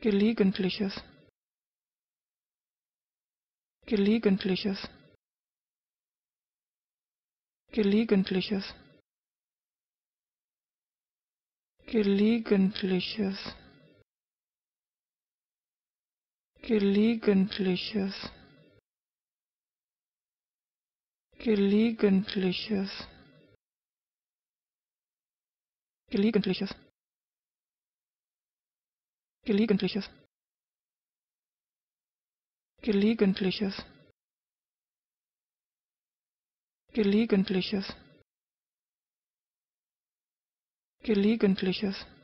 gelegentliches, gelegentliches, gelegentliches, gelegentliches, gelegentliches, gelegentliches, gelegentliches, gelegentliches, gelegentliches, gelegentliches, gelegentliches.